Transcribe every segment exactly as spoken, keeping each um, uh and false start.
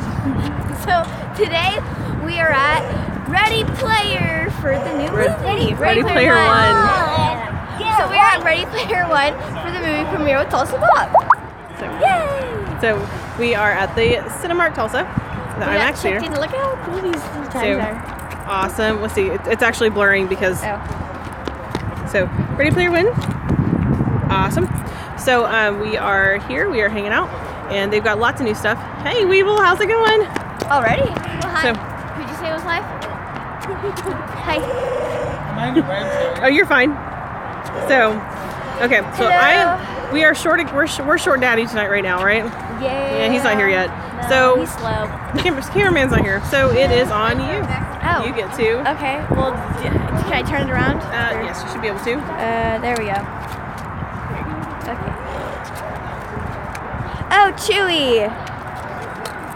So today we are at Ready Player for the new movie. Ready, Ready, Ready Player, Player One. one. Yeah. So we're at Ready Player One for the movie premiere with Tulsa Bop. So, yay! So we are at the Cinemark Tulsa, the we IMAX theater. Look how cool these times so, are. Awesome. Let's see. It's actually blurring because. Oh. So Ready Player One. Awesome. So um, we are here. We are hanging out, and they've got lots of new stuff. Hey Weevil, how's it going? Alrighty. Well, hi. So, could you say it was live? Hi. Oh, you're fine. So, okay. So Hello. I, we are short. We're we're short daddy tonight right now, right? Yeah. Yeah, he's not here yet. No, so he's slow. The cameraman's not here, so it is on you. Oh. You get to. Okay. Well, can I turn it around? Uh, yes, you should be able to. Uh, there we go. Okay. Oh, Chewy!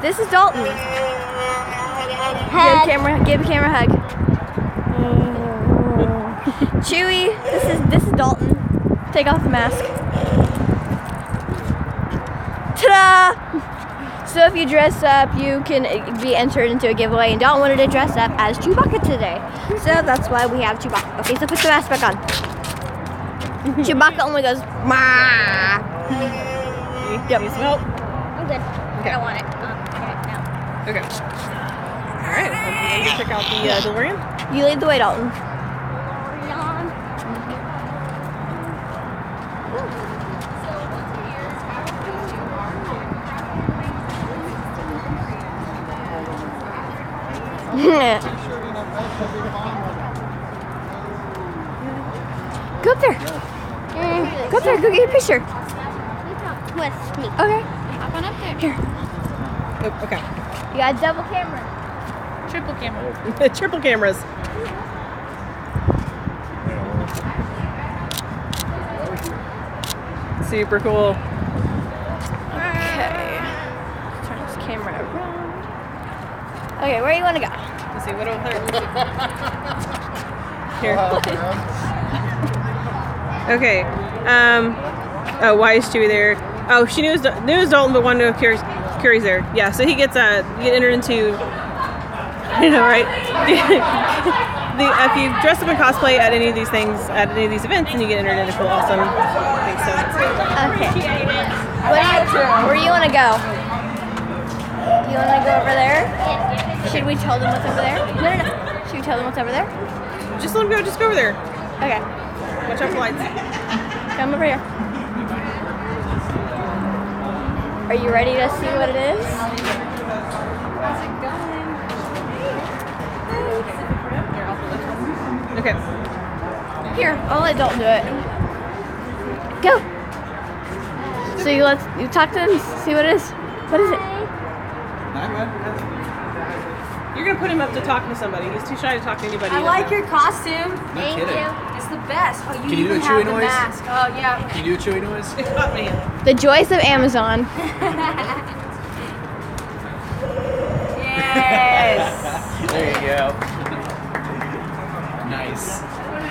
This is Dalton. Hug. Give camera, give a camera hug. Chewy, this is this is Dalton. Take off the mask. Ta-da! So if you dress up, you can be entered into a giveaway. And Dalton wanted to dress up as Chewbacca today, so that's why we have Chewbacca. Okay, so put the mask back on. Chewbacca only goes, ma. Yep. Nope. I'm good. Okay. I don't want it. Um, okay, no. Okay. All right. We're gonna check out the uh, DeLorean. You lead the way, Dalton. DeLorean. Go up there. Go up there, go get a picture. With me. Okay. Hop on up there. Here. Oh, okay. You got a double camera. Triple camera. Triple cameras. Super cool. Okay. Let's turn this camera around. Okay, where do you want to go? Let's see, what do I Here. Uh, okay. Um, oh, why is Chewie there? Oh, she knew it was, knew it was Dalton, but wanted to know if Curie's, Curie's there. Yeah, so he gets uh, get entered into, I know, right? the, if you dress up in cosplay at any of these things, at any of these events, and you get entered into cool, awesome things. So. Okay. What, where do you want to go? Do you want to go over there? Should we tell them what's over there? No, no, no. Should we tell them what's over there? Just let them go. Just go over there. Okay. Watch out for lights. Come over here. Are you ready to see what it is? How's it going? Okay. Here, I'll let Dalton do it. Go. So you let's you talk to him, see what it is. What is it? You're gonna put him up to talk to somebody. He's too shy to talk to anybody. I like your costume. Thank you. The best. Oh, you Can you do a Chewy noise? Mask. Oh, yeah. Can you do a Chewy noise? It caught me. The joys of Amazon. Yes. There you go. Nice.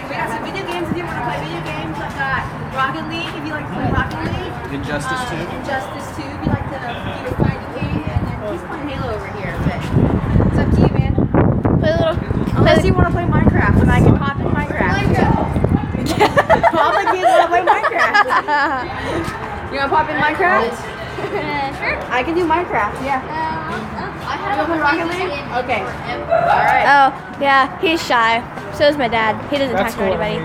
We got some video games if you want to play video games. I've got Rocket League if you like to play Rocket League. Injustice um, two. Injustice two if you like to do a fighting game. And then he's playing Halo over here. But it's up to you, man. Play a little. Unless you want to play Minecraft, and I can pop in Minecraft. Papa kids want to play Minecraft. You want to pop in Minecraft? Uh, sure. I can do Minecraft, yeah. Uh, uh, I have a Rocket League? Okay. Alright. Oh, yeah, he's shy. So is my dad. He doesn't That's talk to cool. anybody.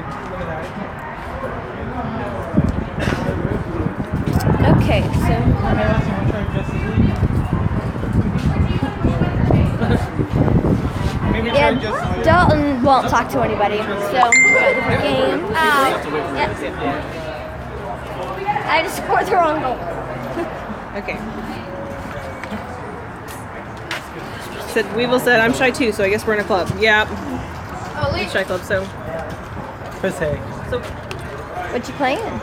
Okay, so. Yeah, Dalton won't talk to anybody, so we've got the game. Uh, yeah. I just scored the wrong goal. Okay. Said Weevil said I'm shy too, so I guess we're in a club. Yeah. Oh, Lee. Shy club. So. Chris Hay. So. What you playing? Ah,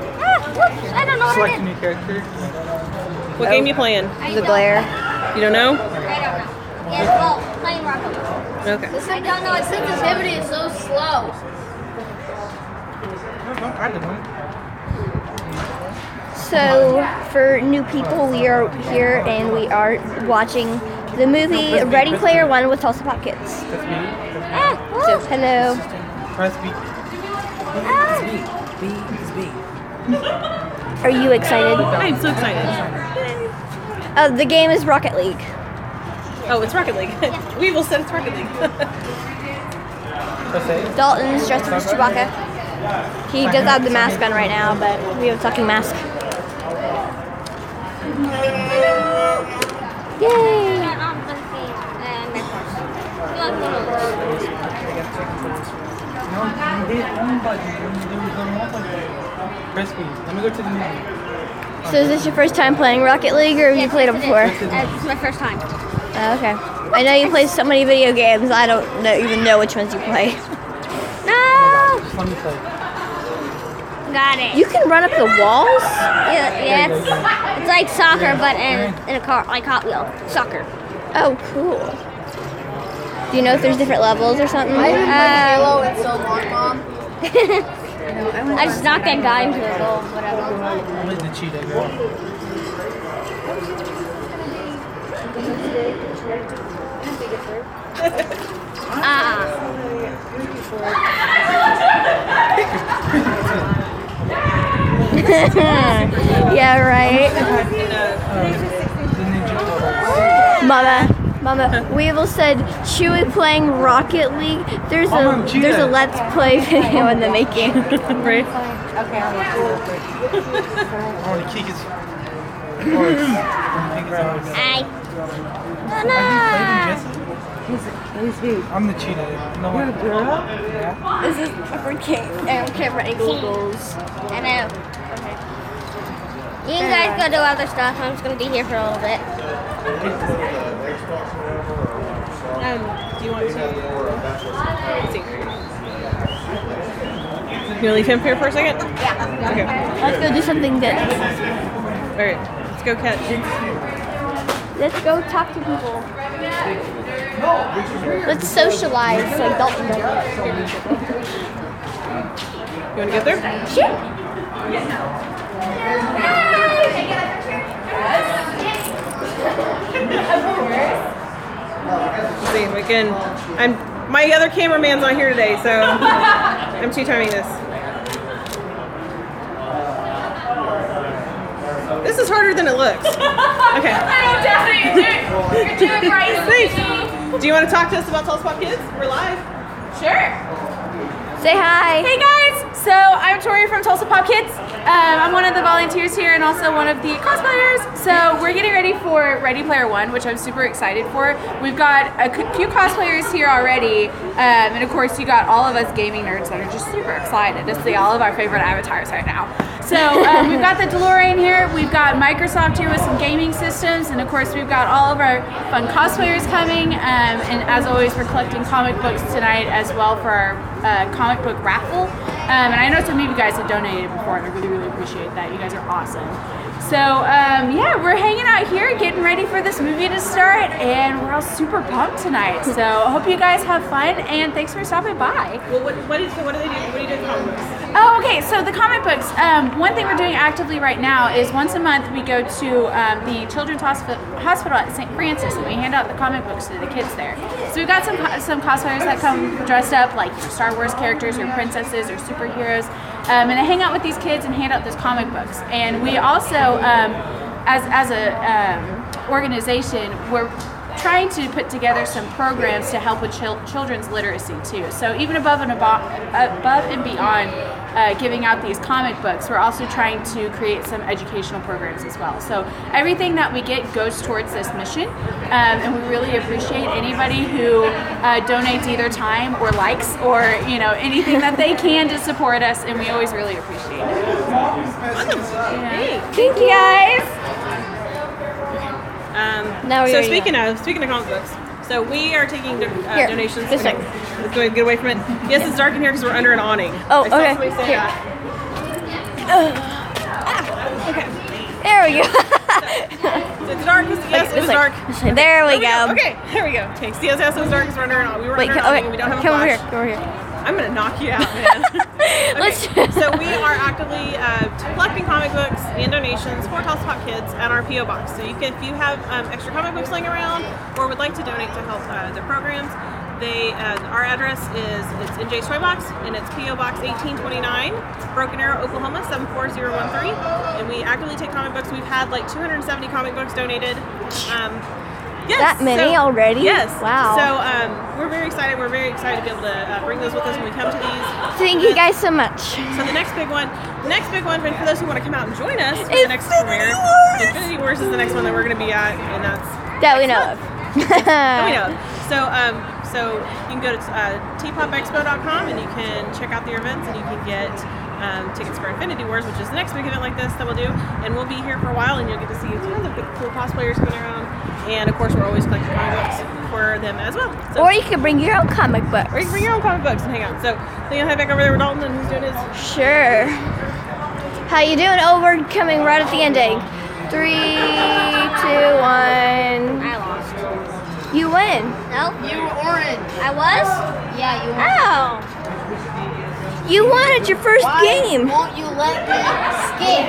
whoops, I don't know what I did. Select a new character. What oh. game you playing? The Blair. You don't know? I don't know. Yes, well, playing Rocket League. Okay. This I don't know. Its sensitivity is so slow. So, for new people, we are here and we are watching The movie no, Ready Player One with Tulsa Pop Kids. That's me. That's me. Ah, so, hello. Press B. Ah. B is B. Are you excited? I'm so excited. Uh, the game is Rocket League. Oh, it's Rocket League. Yeah. We will said it's Rocket League. Dalton is dressed up as Chewbacca. He does have the mask on right now, but we have a talking mask. Yay! So is this your first time playing Rocket League, or have yes, you played it before? It uh, it's my first time. Uh, okay. I know you play so many video games, I don't know, even know which ones you play. No! Got it. You can run up the walls? Yeah, yeah it's, it's like soccer, but in, in a car, like Hot Wheel soccer. Oh, cool. Do you know if there's different levels or something? I didn't play Halo in so long, Mom. I just knocked that guy into the goal, whatever. I played the cheetah girl. Ah. Yeah, right. Mama. Mama, Weevil said, Chewy playing Rocket League. There's oh, a there's a Let's Play video in the making. Right? Okay, I want to kick his I. He's I'm the cheetah. No, you're a girl? Yeah. This is for kids. I don't care about any goals. I know. You guys go do other stuff. I'm just going to be here for a little bit. Um, do you want to? Can you leave him here for a second? Yeah. Okay. Let's go do something good. Alright, let's go catch. Let's go talk to people. Let's socialize like Dalton does. You want to get there? Sure. Yeah. Let's see if we can. I'm my other cameraman's not here today, so I'm two timing this. This is harder than it looks. Okay. I doubt it. You're doing great. Thanks. Do you want to talk to us about Tulsa Pop Kids? We're live. Sure. Say hi. Hey guys. So I'm Tori from Tulsa Pop Kids. Um, I'm one of the volunteers here and also one of the cosplayers. So we're getting ready for Ready Player One, which I'm super excited for. We've got a few cosplayers here already, um, and of course you got all of us gaming nerds that are just super excited to see all of our favorite avatars right now. So um, we've got the DeLorean here, we've got Microsoft here with some gaming systems, and of course we've got all of our fun cosplayers coming, um, and as always we're collecting comic books tonight as well for our uh, comic book raffle. Um, and I know some of you guys have donated before, and I really, really appreciate that. You guys are awesome. So, um, yeah, we're hanging out here, getting ready for this movie to start, and we're all super pumped tonight. So, I hope you guys have fun, and thanks for stopping by. Well, what, what, is, so what do they do? What do you do with comic books? Oh, okay, so the comic books. Um, one thing we're doing actively right now is once a month we go to um, the Children's Hospi- Hospital at Saint Francis, and we hand out the comic books to the kids there. So we've got some some cosplayers that come dressed up like your Star Wars characters, your princesses, or superheroes, um, and I hang out with these kids and hand out those comic books. And we also, um, as as a um, organization, we're trying to put together some programs to help with chil- children's literacy too. So even above and above, above and beyond uh, giving out these comic books, we're also trying to create some educational programs as well. So everything that we get goes towards this mission, um, and we really appreciate anybody who uh, donates either time or likes or you know anything that they can to support us, and we always really appreciate it. Awesome. Yeah. Thank you guys. Um, so speaking of speaking of comic books, so we are taking uh, here, donations. This okay. Let's go and get away from it. Yes, yeah. It's dark in here because we're under an awning. Oh, I okay. Here. Uh, ah, okay. There we go. so, so it's dark. Yes, okay, it was like, dark. Like, there we, there we go. go. Okay, there we go. Okay, see, yes, it was dark because we're under an awning. We were Wait, under an okay, awning. We don't have a flash. Come over here. Come over here. I'm gonna knock you out, man. Okay, Let's so we are actively uh, collecting comic books and donations for Hellspot Kids at our P O box. So you can, if you have um, extra comic books laying around or would like to donate to help uh, the programs, they uh, our address is it's N J's Toy Box, and it's P O Box eighteen twenty-nine, Broken Arrow, Oklahoma seven four zero one three. And we actively take comic books. We've had like two hundred seventy comic books donated. Um, Yes, that many so, already? Yes. Wow. So um, we're very excited. We're very excited to be able to uh, bring those with us when we come to these. Thank you guys so much. So the next big one, the next big one, for those who want to come out and join us for Infinity the next premiere, Infinity Wars is the next one that we're going to be at, and that's that we know of. That we know of. So um, so you can go to uh, t pop expo dot com and you can check out the events, and you can get um, tickets for Infinity Wars, which is the next big event like this that we'll do, and we'll be here for a while, and you'll get to see tons of big cool cosplayers going around. And of course, we're always collecting comic books for them as well. So, or you can bring your own comic books. Or you can bring your own comic books and hang out. So, then you'll head back over there with Dalton, and who's doing his? Sure. How you doing? Oh, we're coming right at the ending. Three, two, one. I lost. You win. No. You were orange. I was? Yeah, you were. Ow. You won at your first Why game. Won't you let me escape?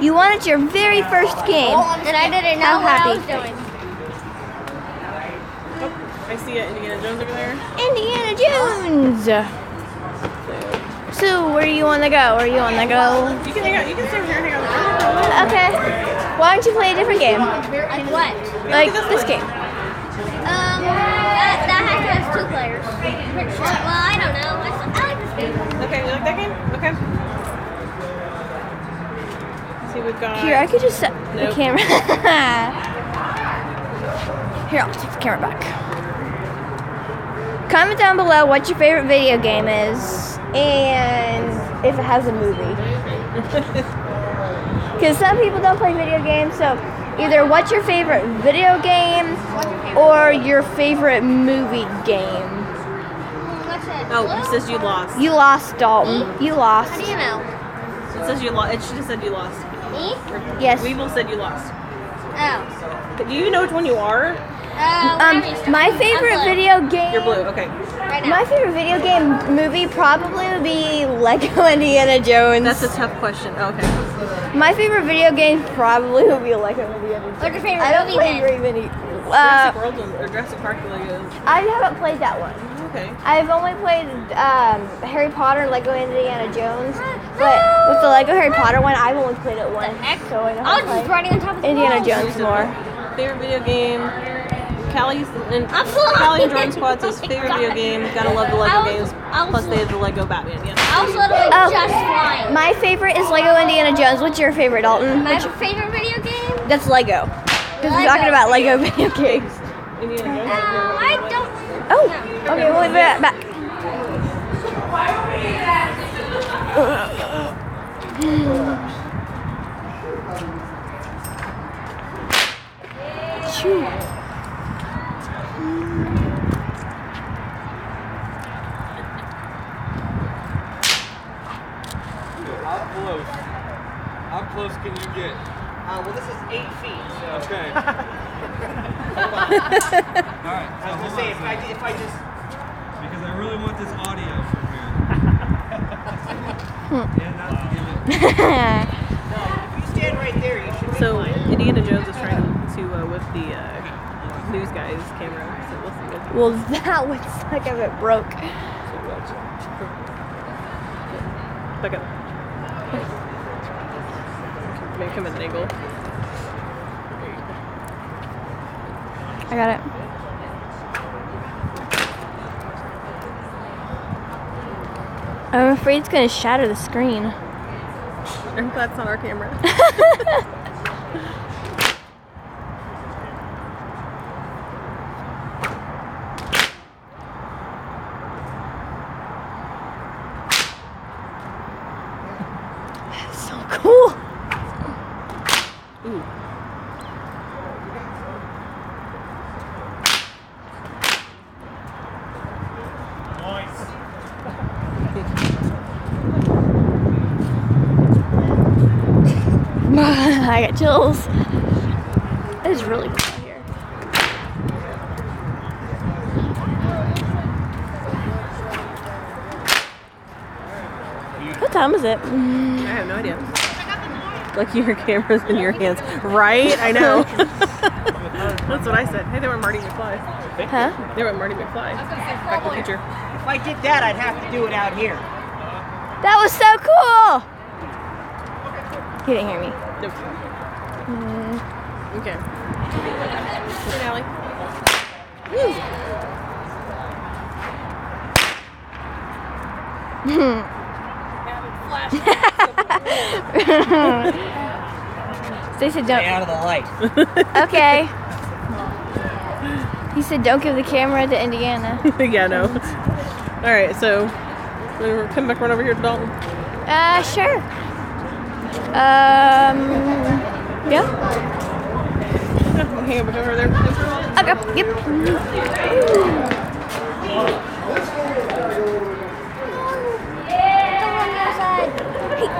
You won at your very first game. Oh, and I didn't know what I was doing. Oh, I see uh, Indiana Jones over there. Indiana Jones! So, where do you want to go? Where do you want to go? You can hang out. You can stay over here and hang out. Okay. Why don't you play a different game? Like what? Like this game. Um, that, that has two players. Well, I don't know. I like this game. Okay, you like that game? Okay. We've got here, I could just set nope. the camera. Here, I'll take the camera back. Comment down below what your favorite video game is, and if it has a movie. Because some people don't play video games, so either what's your favorite video game or your favorite movie game. Oh, it says you lost. You lost, Dalton. Mm-hmm. You lost. How do you know? It says you lost. It should have said you lost. Me? Yes. Weevil said you lost. Oh. Do you know which one you are? Uh, um, my favorite video game... You're blue, okay. Right now. My favorite video game movie probably would be Lego Indiana Jones. That's a tough question. Oh, okay. My favorite video game probably would be Lego Indiana Jones. What's your favorite I don't movie play very many... Uh, Jurassic World or Jurassic Park Legos. I haven't played that one. Okay. I've only played um, Harry Potter and Lego Indiana Jones. But with the Lego Harry Potter one, I've only played it once. So I know I was just riding on top of the Indiana Jones more. Favorite video game. Callie's and Callie and Jordan Squad's his favorite video game. Gotta love the Lego games. Plus they have the Lego Batman. Yeah. I was literally oh, just flying. My favorite is Lego Indiana Jones. What's your favorite, Dalton? My What's favorite video game? That's Lego. Because we're talking about Lego video games. Indiana Jones. No, I don't. Oh. No. Okay, we'll leave it back. How close can you get? Uh, well, this is eight feet, so... Okay. Hold on. All right. So I was going to say, if I, if I just... Because I really want this audio from here. Yeah, not to give it. No, if you stand right there, you should be So, fine. Indiana Jones is trying to uh, whip the uh, news guy's camera. So we'll see what well, that would suck if it broke. So gotcha. Back up. Make him an angle. I got it. I'm afraid it's gonna shatter the screen. I'm glad it's not our camera. That's so cool. Ooh. I got chills. It is really cool here. time is it? Mm. I have no idea. Like your camera's in your hands. Right? I know. That's what I said. Hey, they were Marty McFly. Huh? They were Marty McFly. I was going to say Back to the Future. If I did that, I'd have to do it out here. That was so cool! He didn't hear me. Nope. Mm. Okay. Hey, Allie. They said don't. Stay out of the light. Okay. He said don't give the camera to Indiana. Yeah, no. All right, so we're coming back right over here to Dalton. Uh, sure. Um, yeah. I'm hanging back over there. Okay. Yep. Ooh.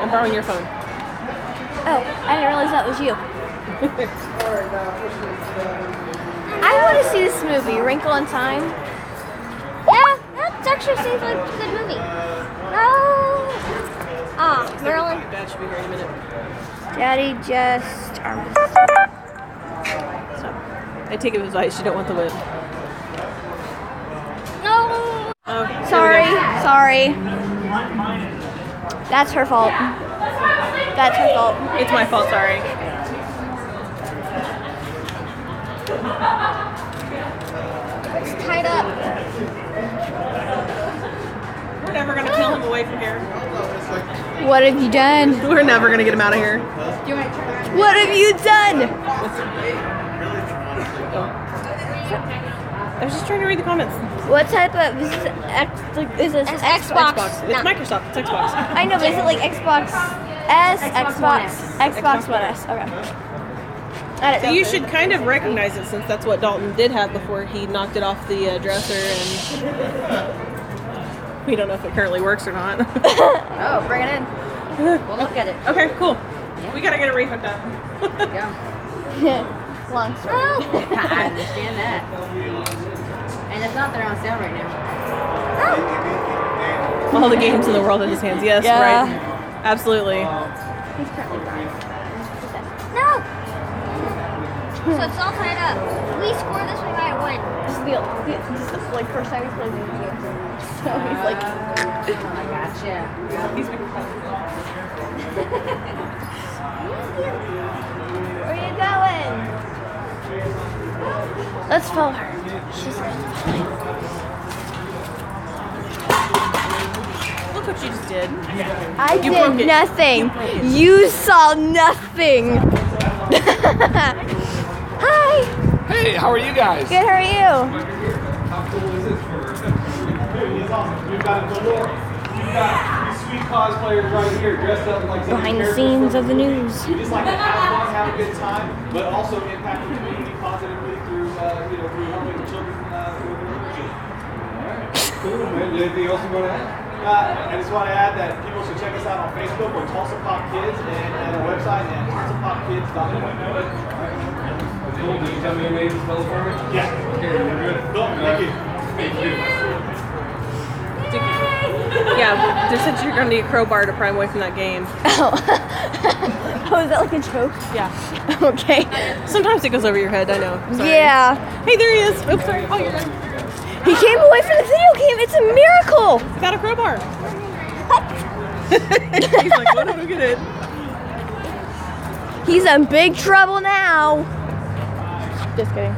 I'm borrowing your phone. Oh, I didn't realize that was you. I want to see this movie, Wrinkle in Time. Yeah, that actually seems like a good movie. Oh, ah, oh, Merlin. That should be here in a minute. Daddy just armed us. Stop. I take it as light. She don't want the lid. No. Oh, sorry, sorry. That's her fault. That's her fault. It's my fault, sorry. It's tied up. We're never going to kill him away from here. What have you done? We're never going to get him out of here. What have you done? I was just trying to read the comments. What type of... This is, X, like, is this Xbox. Xbox. It's no. Microsoft. It's Xbox. I know, but is it like Xbox... S, Xbox, Xbox One S. Okay. So you should kind of recognize it since that's what Dalton did have before he knocked it off the uh, dresser, and we don't know if it currently works or not. Oh, bring it in. We'll look at it. Okay, cool. Yeah. We gotta get it rehooked up. Yeah. Long story. I understand that. And it's not that they're on sale right now. Oh. All the games in the world in his hands. Yes, yeah. Right. Absolutely. He's currently blind. No! So it's all tied up. We score this, we might win. This is the, this is like first time he's played these games. So he's like... Oh, I gotcha. He's Where are you going? Let's follow her. She's fine. Look what you just did. I you did nothing. You, you saw nothing. Hi. Hey, how are you guys? Good, how are you? How cool is it for We've got Dolores. We've got these sweet cosplayers right here dressed up like behind the scenes of the news. We just like to have fun, have a good time, but also impact the community positively through, uh, you know, through helping children uh, with their religion. All right. Cool, man. Anything else you want to add? Uh, I just want to add that people should check us out on Facebook. We're Tulsa Pop Kids, and, and our website at tulsa pop kids dot org. Can you tell me your name and spell it for me? Yeah. Okay, we're good. No, thank you. Thank you. Yeah, they said you're going to need a crowbar to pry away from that game. Oh. Oh, is that like a joke? Yeah. Okay. Sometimes it goes over your head, I know. Sorry. Yeah. Hey, there he is. Oops, sorry. Oh, you're good. He came away from the video game. It's a miracle. He's got a crowbar. He's like, why don't I get it? He's in big trouble now. Just kidding.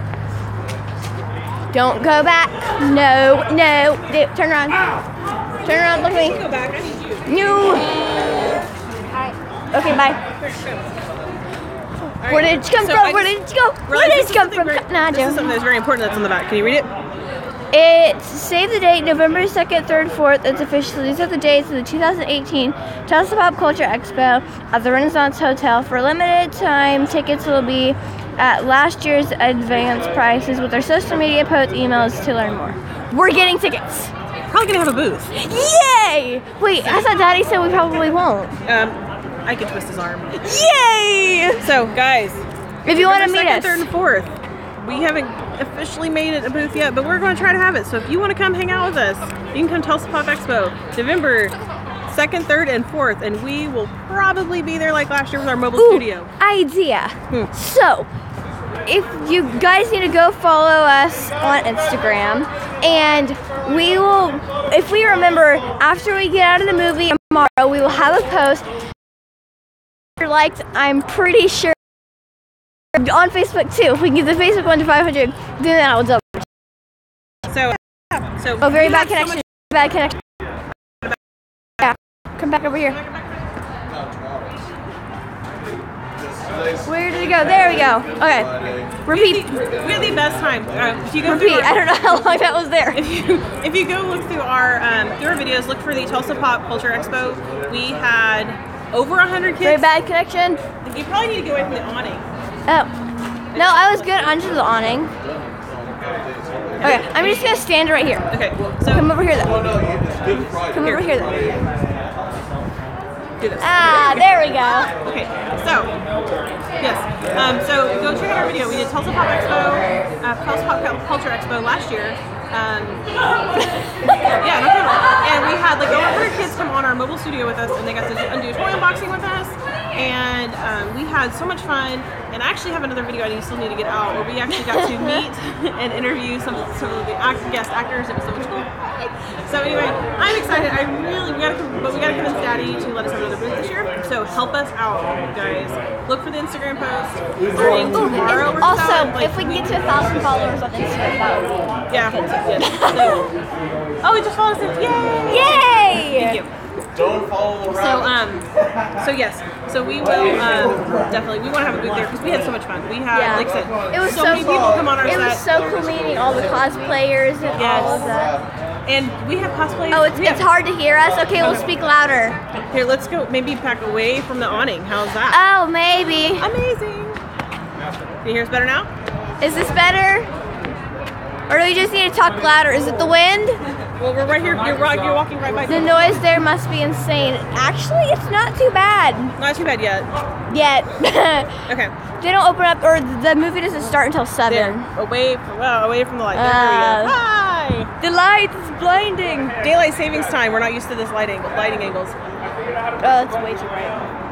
Don't go back. No, no. Turn around. Turn around. Look at me. You can go back. I need you. No. Okay, bye. Right. Where did it come so from? I Where did it go? Where did it come from? Very, nah, this is something that's very important that's on the back. Can you read it? It's save the date, November second, third, fourth. It's official. These are the dates of the two thousand eighteen Tulsa Pop Culture Expo at the Renaissance Hotel. For a limited time, tickets will be at last year's advance prices with our social media posts, emails to learn more. We're getting tickets. Probably going to have a booth. Yay! Wait, I thought Daddy said we probably won't. Um, I could twist his arm. Yay! So, guys, if you want to meet us. second, third, and fourth. We haven't officially made it a booth yet, but we're going to try to have it. So if you want to come hang out with us, you can come to Tulsa Pop Expo, November second, third, and fourth, and we will probably be there like last year with our mobile Ooh, studio. Idea. Hmm. So, if you guys need to go follow us on Instagram, and we will, if we remember, after we get out of the movie tomorrow, we will have a post. If you're liked, I'm pretty sure on Facebook too. If we can get the Facebook one to five hundred, then I will double check. So, so oh, very bad connection. So bad connection. Yeah, come back over here. Where did it go? There we go. Okay. Repeat. We had the best time. Uh, if you go Repeat. Our, I don't know how long that was there. If you, if you go look through our um, through our videos, look for the Tulsa Pop Culture Expo. We had over one hundred kids. Very bad connection. You probably need to go away from the awning. Oh. No, I was good under the awning. Okay, I'm just going to stand right here. Okay. So come over here, though. Come here. over here, though. Do this. Ah, there we go. Okay, so, yes. Um, so, go check out our video. We did Tulsa Pop Expo, uh, Tulsa Pop Culture Expo last year. Um, yeah, no problem. And we had like over one hundred kids come on our mobile studio with us, and they got to undo a toy unboxing with us. And um, we had so much fun. And I actually have another video I still need to get out where we actually got to meet and interview some, some of the guest actors. It was so much cool. So anyway, I'm excited. I really, we gotta, but we gotta convince Daddy to let us have another booth this year. So help us out, guys. Look for the Instagram post. Starting tomorrow or also, so, like, if we can get to a thousand followers on Instagram, that would be awesome. Yeah. Yes. So, oh, we just followed us. In. Yay! Yay! Thank you. Don't follow around. So um, so yes, so we will um, definitely. We want to have a booth there because we had so much fun. We had, yeah. like I said, it was so, so many cool. people come on our it set. It was so cool meeting all the cosplayers and yes. all of that. And we have cosplayers. Oh, it's, yeah. it's hard to hear us. Okay, okay, we'll speak louder. Here, let's go. Maybe back away from the awning. How's that? Oh, maybe. Amazing. Can you hear us better now? Is this better? Or do we just need to talk louder? Is it the wind? Well, we're right here. You're, you're walking right by. The noise there must be insane. Actually, it's not too bad. Not too bad yet. Yet. Okay. They don't open up, or the movie doesn't start until seven. There. Away from, well, away from the light. There uh, we go. Hi! The light is blinding. Daylight savings time. We're not used to this light angle, lighting angles. Oh, that's way too bright.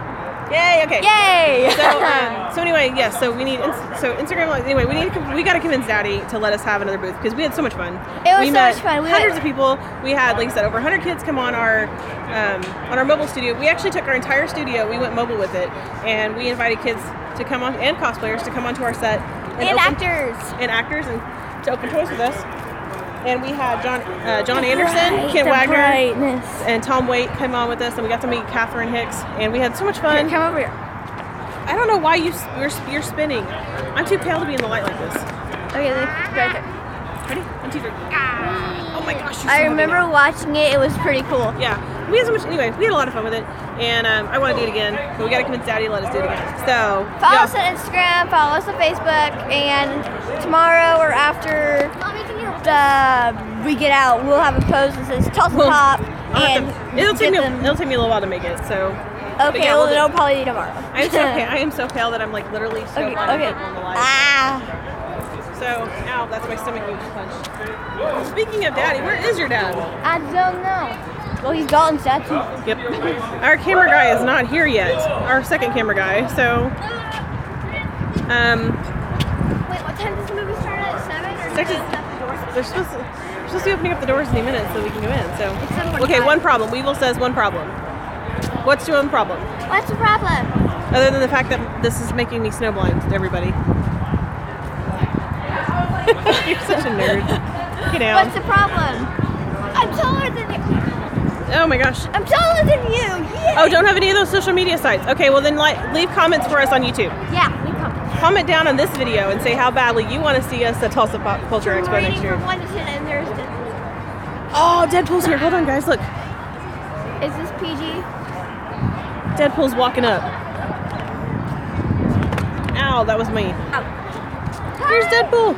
Yay! Okay. Yay! So, um, so anyway, yes. Yeah, so we need. So Instagram. Anyway, we need. To, we got to convince Daddy to let us have another booth because we had so much fun. It was we so met much fun. We hundreds went, of people. We had, like I said, over one hundred kids come on our um, on our mobile studio. We actually took our entire studio. We went mobile with it, and we invited kids to come on and cosplayers to come onto our set and, and open, actors and actors and to open toys with us. And we had John uh, John Anderson, Kent Wagner, brightness. and Tom Waite come on with us, and we got to meet Catherine Hicks, and we had so much fun. Here, come over here. I don't know why you you're, you're spinning. I'm too pale to be in the light like this. Okay, right there. Ready? One, two, three. Oh my gosh! You're so I remember it. watching it. It was pretty cool. Yeah, we had so much. Anyway, we had a lot of fun with it, and um, I want to do it again, but we got to convince Daddy to let us do it again. So follow us on Instagram, follow us on Facebook, and tomorrow or after. Uh, we get out. We'll have a post that says Tulsa well, Pop, and to, it'll take me. Them. It'll take me a little while to make it. So okay, yeah, well, we'll it'll probably be tomorrow. I'm so pale. I am so pale that I'm like literally so okay, blind okay. on the light. Ah. So ow, that's my stomach being punched. Speaking of Daddy, where is your dad? I don't know. Well, he's Dalton's dad too. Yep. Our camera guy is not here yet. Our second camera guy. So um. Wait, what time does the movie start at? Seven or six? They're supposed, to, they're supposed to be opening up the doors any minute so we can go in. So okay, one problem. Weevil says one problem. What's your own problem? What's the problem? Other than the fact that this is making me snowblind, everybody. You're such a nerd. Get out. What's the problem? I'm taller than you. Oh my gosh. I'm taller than you. Yay. Oh, don't have any of those social media sites. Okay, well then like, leave comments for us on YouTube. Yeah. Comment down on this video and say how badly you want to see us at Tulsa Pop Culture Expo rating next year. From one to ten, and there's Deadpool. Oh, Deadpool's here. Hold on, guys. Look. Is this P G? Deadpool's walking up. Ow, that was me. Ow. Here's Deadpool.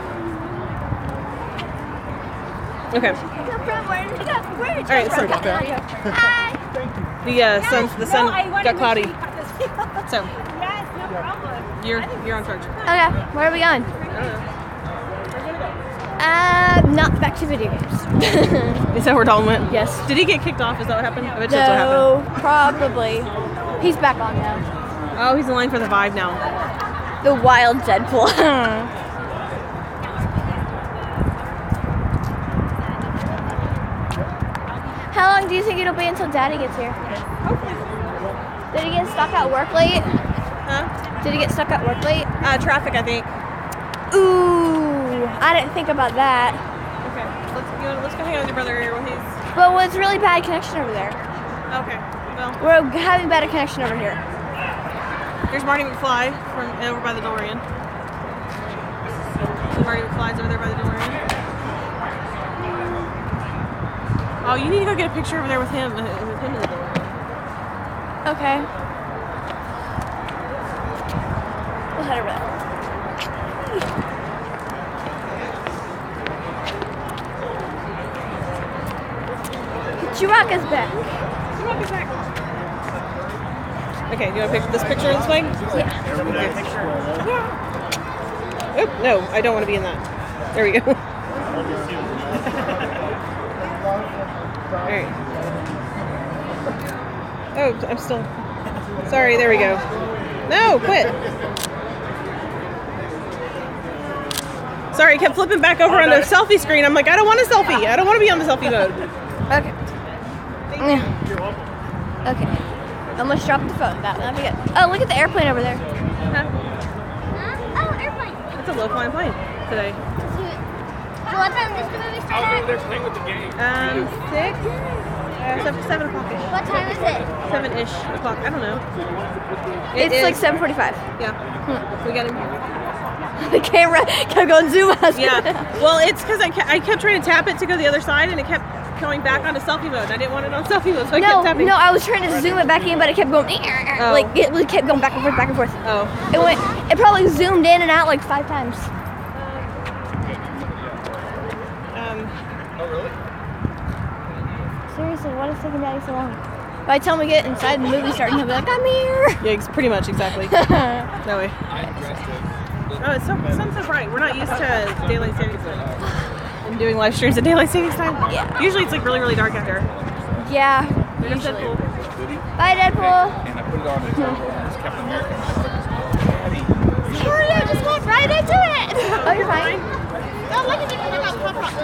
Okay. Where did you go? Where did you go? All right, sorry about that. Hi. Thank you. The, uh, yes, sun, the sun no, got cloudy. So. Yes, no problem. You're, you're on charge. Okay, where are we going? I don't know. Uh, not back to video games. Is that where Dalton went? Yes. Did he get kicked off? Is that what happened? I bet no, that's what happened. Probably. He's back on now. Oh, he's in line for the vibe now. The wild Deadpool. How long do you think it'll be until Daddy gets here? Hopefully. Did he get stuck at work late? Huh? Did he get stuck at work late? Uh, traffic, I think. Ooh, I didn't think about that. Okay, let's go, let's go hang out with your brother here while he's... Well, it's really bad connection over there. Okay, well... We're having bad connection over here. Here's Marty McFly from over by the DeLorean. Marty McFly's over there by the DeLorean. Oh, you need to go get a picture over there with him, with him in the DeLorean. Okay. We'll head over there. Chewbacca's back. Chewbacca's back. Okay, you want to pick this picture this way? Yeah. yeah. Oh, no, I don't want to be in that. There we go. All right. Oh, I'm still... Sorry, there we go. No, quit. Sorry, I kept flipping back over on the selfie screen. I'm like, I don't want a selfie. I don't want to be on the selfie mode. Okay. Yeah. Okay. I'm going to drop the phone. That would be good. Oh, look at the airplane over there. Huh? Huh? Oh, airplane. It's a low-flying plane today. So what time does the movie start at? They're playing with the game. Um, six? Uh, seven, seven o'clock-ish. What time is it? Seven-ish o'clock. I don't know. It it's is. like seven forty-five. Yeah. Hmm. We got him here. The camera kept going zoom us. Yeah. Well, it's because I, I kept trying to tap it to go the other side, and it kept going back onto selfie mode. I didn't want it on selfie mode, so I no, kept tapping. No, I was trying to zoom it back in, but it kept going, oh. like, it kept going back and forth, back and forth. Oh. It went, it probably zoomed in and out like five times. Um. Oh, really? Seriously, what is taking Daddy so long? By the time we get inside the movie starting, he'll be like, I'm here. Yeah, it's pretty much exactly. That way. Oh, it's so, sunset's right. We're not used to daylight savings time. And doing live streams at daylight savings time. Yeah. Usually it's like really, really dark out there. Yeah. There's Deadpool. Bye, Deadpool. And I put it on Captain America. Sorry, I just walked right into it. Oh, you're fine. Oh, look at you coming out pop rock.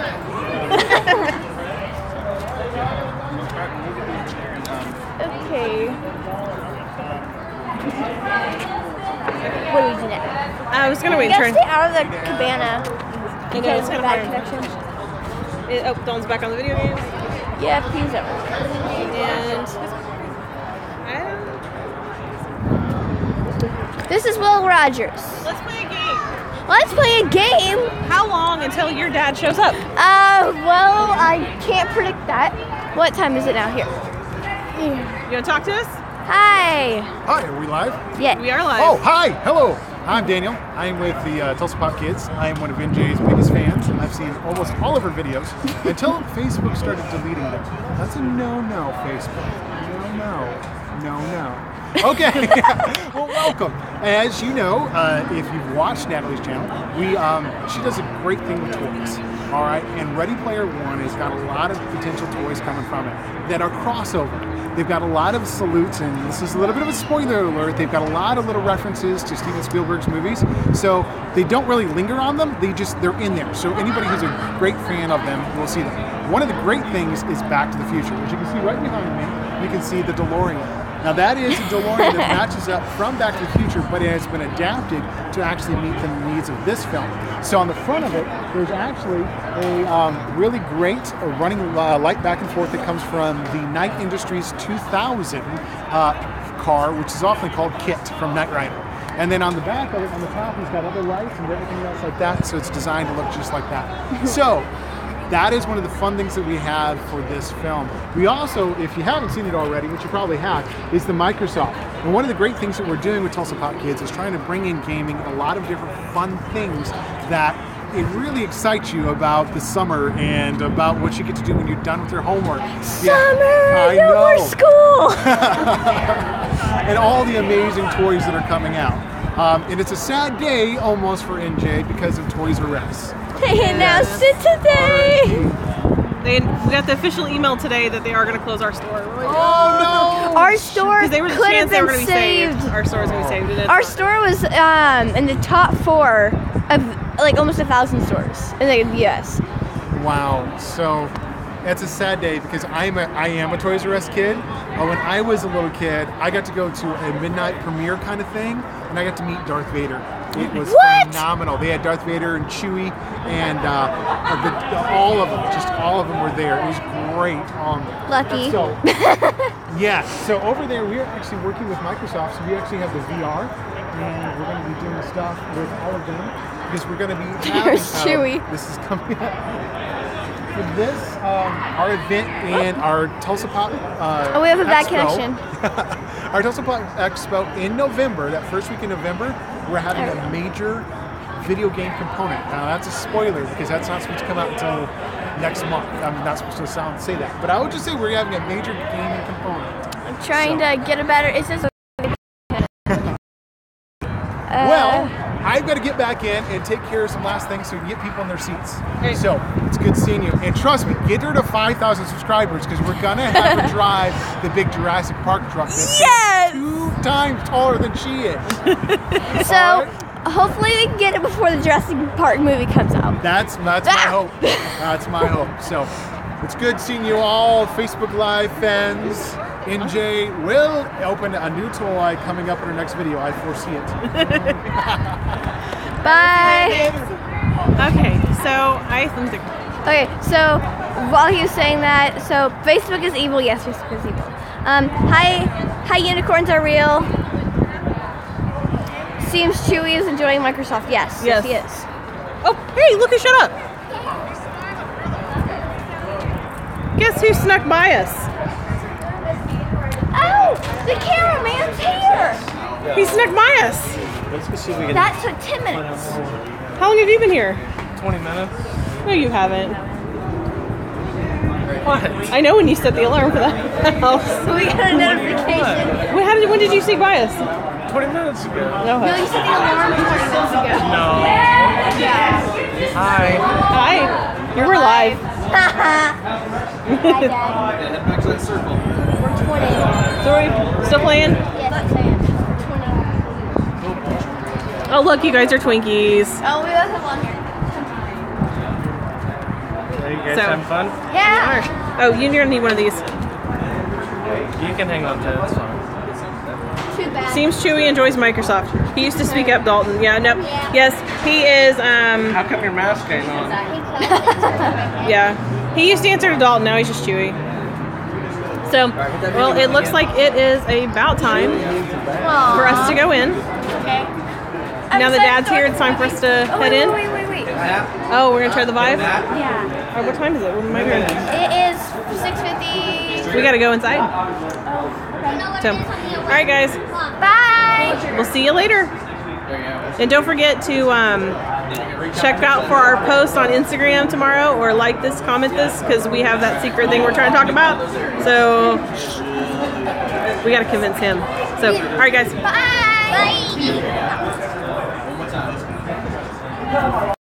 Okay. What do we do now? I was going to wait and turn. Stay out of the cabana. Okay, okay, it's kind of bad connection. It, oh, Dawn's back on the video games. Yeah, he's up. And... This is Will Rogers. Let's play a game. Let's play a game? How long until your dad shows up? Uh, well, I can't predict that. What time is it now? Here. You want to talk to us? Hi. Hi, are we live? Yeah. We are live. Oh, hi. Hello. Hi, I'm Daniel. I am with the uh, Tulsa Pop Kids. I am one of N J's biggest fans. I've seen almost all of her videos until Facebook started deleting them. That's a no-no, Facebook. No-no. No-no. Okay. Well, welcome. As you know, uh, if you've watched Natalie's channel, we um, she does a great thing with toys. All right, and Ready Player One has got a lot of potential toys coming from it that are crossover. They've got a lot of salutes, and this is a little bit of a spoiler alert, they've got a lot of little references to Steven Spielberg's movies, so they don't really linger on them, they just, they're in there. So anybody who's a great fan of them will see them. One of the great things is Back to the Future, which you can see right behind me, you can see the DeLorean. Now that is a DeLorean that matches up from Back to the Future, but it has been adapted to actually meet the needs of this film. So on the front of it, there's actually a um, really great running uh, light back and forth that comes from the Knight Industries two thousand uh, car, which is often called Kit from Knight Rider. And then on the back of it, on the top, he's got other lights and everything else like that, so it's designed to look just like that. So. That is one of the fun things that we have for this film. We also, if you haven't seen it already, which you probably have, is the Microsoft. And one of the great things that we're doing with Tulsa Pop Kids is trying to bring in gaming a lot of different fun things that it really excites you about the summer and about what you get to do when you're done with your homework. Summer, yeah, I no know. More school! And all the amazing toys that are coming out. Um, and it's a sad day almost for N J because of Toys R Us. They announced it today. They, we got the official email today that they are going to close our store. Like, oh, no. Our store could have been saved. saved. Our store was going to be saved. Our store was um, in the top four of like almost a thousand stores in the U S Wow. So that's a sad day because I'm a, I am a Toys R Us kid. When I was a little kid, I got to go to a midnight premiere kind of thing, and I got to meet Darth Vader. It was what? phenomenal. They had Darth Vader and Chewie, and uh, the, the, all of them, just all of them were there. It was great. Um, Lucky. So, yeah. So over there, we are actually working with Microsoft. So we actually have the V R, and we're going to be doing stuff with all of them because we're going to be. There's uh, Chewie. This is coming up. For this, um, our event and our Tulsa Pop uh, Oh, we have a bad connection. Our Tulsa Pop Expo in November, that first week in November, we're having there a major video game component. Now, that's a spoiler because that's not supposed to come out until next month. I'm not supposed to sound say that. But I would just say we're having a major gaming component. I'm trying so. to get a better... It says... Well... I've got to get back in and take care of some last things so we can get people in their seats. Hey. So it's good seeing you. And trust me, get her to five thousand subscribers because we're going to have her drive the big Jurassic Park truck that's yes! two times taller than she is. So right. Hopefully we can get it before the Jurassic Park movie comes out. That's, that's ah! my hope. That's my hope. So it's good seeing you all, Facebook Live fans. N J will open a new toy coming up in her next video. I foresee it. Bye. Okay, so I think. Okay, so while he was saying that, so Facebook is evil. Yes, Facebook is evil. Um, hi, hi, unicorns are real. Seems Chewie is enjoying Microsoft. Yes, yes, yes he is. Oh, hey, Lucas, shut up. Guess who snuck by us? Oh, the cameraman's here! He snuck by us! That took ten minutes. How long have you been here? twenty minutes. No, you haven't. What? I know when you set the alarm for that house. We got a notification. Wait, how did, when did you sneak by us? twenty minutes ago. No, no you set the alarm twenty minutes ago. No. Yeah. Hi. Hi. You were live. Hi, Dad. Back to that circle. Sorry, still playing? Yeah. Oh look, you guys are Twinkies. Oh, we both have one here. Are you guys so, having fun? Yeah. Oh, you're gonna need one of these. You can hang on to it. It's fine. Too bad. Seems Chewie enjoys Microsoft. He used to speak up, Dalton. Yeah, no. Yeah. Yes, he is. Um, How come your mask ain't on? Yeah. He used to answer to Dalton. Now he's just Chewie. So, well, it looks like it is about time Aww. for us to go in. Okay. Now that Dad's here, it's time for us to oh, head wait, in. Wait, wait, wait, wait. Oh, we're going to try the vibe? Yeah. Oh, what time is it? What am I doing? It is six fifty. We got to go inside. So, all right, guys. Bye. We'll see you later. And don't forget to um, check out for our post on Instagram tomorrow, or like this, comment this, because we have that secret thing we're trying to talk about. So we got to convince him. So, all right, guys. Bye. Bye.